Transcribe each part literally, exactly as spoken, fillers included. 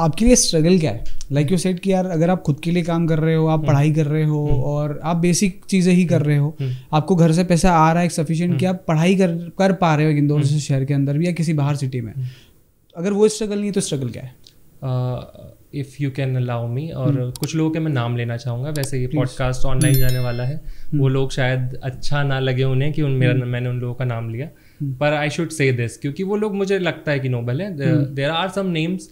आपके लिए स्ट्रगल क्या है? लाइक यू सेड कि यार अगर आप खुद के लिए काम कर रहे हो, आप पढ़ाई कर रहे हो और आप बेसिक चीज़ें ही कर रहे हो, आपको घर से पैसा आ रहा है सफिशिएंट कि आप पढ़ाई कर कर पा रहे हो इंदौर से शहर के अंदर भी या किसी बाहर सिटी में, अगर वो स्ट्रगल नहीं है तो स्ट्रगल क्या है? If you can allow me, और कुछ लोगों के मैं नाम लेना चाहूँगा, वैसे ये पॉडकास्ट ऑनलाइन जाने वाला है, वो लोग शायद अच्छा ना लगे उन्हें कि उन मेरा मैंने उन लोगों का नाम लिया, पर आई शुड से दिस क्योंकि वो लोग मुझे लगता है कि नोबल है. देर आर सम नेम्स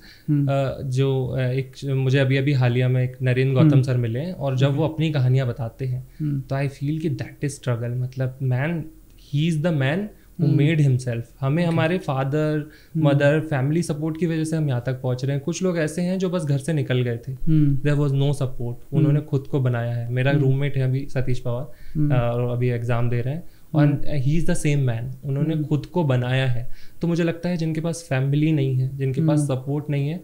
जो एक मुझे अभी अभी हालिया में एक नरेन्द्र गौतम सर मिले हैं, और जब वो अपनी कहानियाँ बताते हैं तो आई फील कि दैट इज स्ट्रगल. मतलब man he is the man who made himself. हमें okay. हमारे फादर मदर फैमिली सपोर्ट की वजह से हम यहाँ तक पहुँच रहे हैं. कुछ लोग ऐसे हैं जो बस घर से निकल गए थे, देयर वाज नो सपोर्ट, उन्होंने खुद को बनाया है. मेरा रूममेट है अभी सतीश पवार, और अभी एग्जाम दे रहे हैं, और he is the same man. उन्होंने खुद को बनाया है. तो मुझे लगता है जिनके पास फैमिली नहीं है, जिनके पास सपोर्ट नहीं है,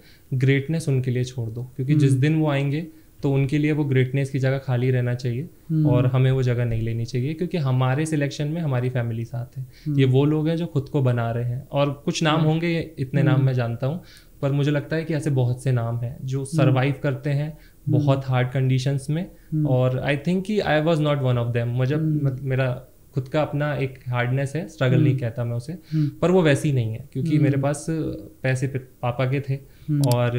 ग्रेटनेस उनके लिए छोड़ दो, क्योंकि जिस दिन वो आएंगे तो उनके लिए वो ग्रेटनेस की जगह खाली रहना चाहिए और हमें वो जगह नहीं लेनी चाहिए, क्योंकि हमारे सिलेक्शन में हमारी फैमिली साथ है. ये वो लोग हैं जो खुद को बना रहे हैं, और कुछ नाम होंगे, इतने नाम मैं जानता हूँ, पर मुझे लगता है कि ऐसे बहुत से नाम हैं जो सरवाइव करते हैं बहुत हार्ड कंडीशंस में. और आई थिंक कि I was not one of them. मुझे मेरा खुद का अपना एक हार्डनेस है, स्ट्रगल नहीं कहता मैं उसे, पर वो वैसी नहीं है, क्योंकि मेरे पास पैसे पापा के थे, और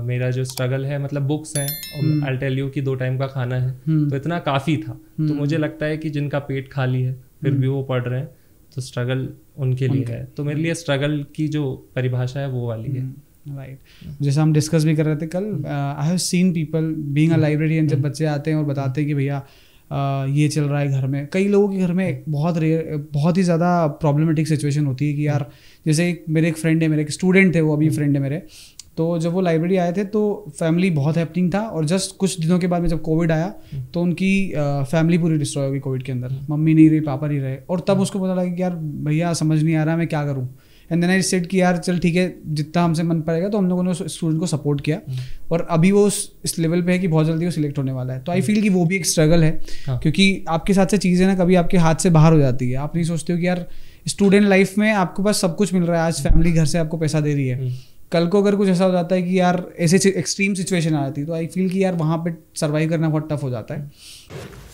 uh, मेरा जो स्ट्रगल है, मतलब बुक्स हैं, और आई टेल यू कि दो टाइम का खाना है, तो इतना काफ़ी था. तो मुझे लगता है कि जिनका पेट खाली है फिर भी वो पढ़ रहे हैं, तो स्ट्रगल उनके लिए है. तो मेरे लिए स्ट्रगल की जो परिभाषा है वो वाली है. Right right. जैसा हम डिस्कस भी कर रहे थे कल, I have seen people being a librarian. जब बच्चे आते हैं और बताते हैं कि भैया Uh, ये चल रहा है घर में, कई लोगों के घर में बहुत रेयर बहुत ही ज़्यादा प्रॉब्लमेटिक सिचुएशन होती है कि यार जैसे एक मेरे एक फ्रेंड है, मेरे एक स्टूडेंट थे, वो अभी फ्रेंड है मेरे, तो जब वो लाइब्रेरी आए थे तो फैमिली बहुत हैपनिंग था, और जस्ट कुछ दिनों के बाद में जब कोविड आया तो उनकी फैमिली पूरी डिस्ट्रॉय हो गई कोविड के अंदर. मम्मी नहीं रही, पापा नहीं रहे, और तब उसको पता लगा कि यार भैया समझ नहीं आ रहा मैं क्या करूँ. एंड देन आई सेड कि यार चल ठीक है, जितना हमसे मन पड़ेगा, तो हम लोगों ने उस स्टूडेंट को सपोर्ट किया, और अभी वो इस लेवल पे है कि बहुत जल्दी वो सिलेक्ट होने वाला है. तो आई फील कि वो भी एक स्ट्रगल है, क्योंकि आपके साथ से चीज़ें ना कभी आपके हाथ से बाहर हो जाती है. आप नहीं सोचते हो कि यार स्टूडेंट लाइफ में आपके पास सब कुछ मिल रहा है, आज फैमिली घर से आपको पैसा दे रही है, कल को अगर कुछ ऐसा हो जाता है कि यार ऐसे एक्सट्रीम सिचुएशन आ जाती है, तो आई फील कि यार वहाँ पर सर्वाइव करना बहुत टफ हो जाता है.